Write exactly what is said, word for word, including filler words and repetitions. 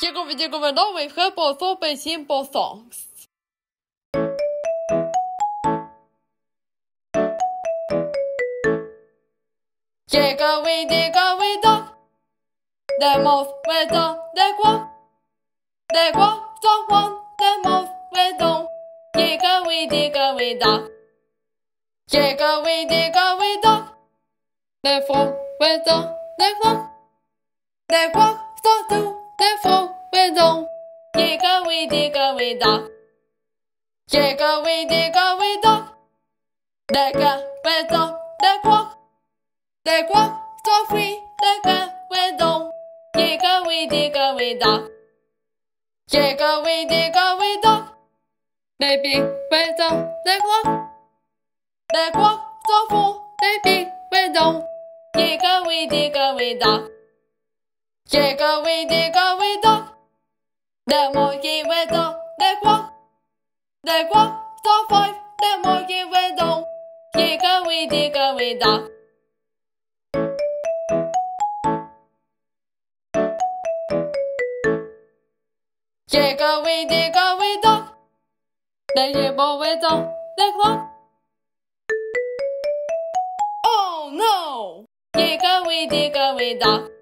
Dziękuję, dziękuję, nowy hip hop, Super Simple Songs. Jiggly, jiggly dog, the most we don't, they walk, they walk, someone, the most we don't. Jiggly, jiggly dog, jiggly, jiggly dog, the four we don't, they walk, they walk, so do, the four we don't. Jiggly, jiggly dog, jiggly, jiggly dog, the girl we don't, they walk. They walk so free, they can we don't. Jiggly, jiggly dog, jiggly, jiggly dog, they big we don't. They walk, they walk so full, they big we don't. Jiggly, jiggly dog, jiggly, jiggly dog, the monkey we don't. They walk, they walk so five, the monkey we don't. Jiggly, jiggly dog. Jiggly, jiggly dog, the evil we don't, the clock. Oh no! Jiggly, jiggly dog.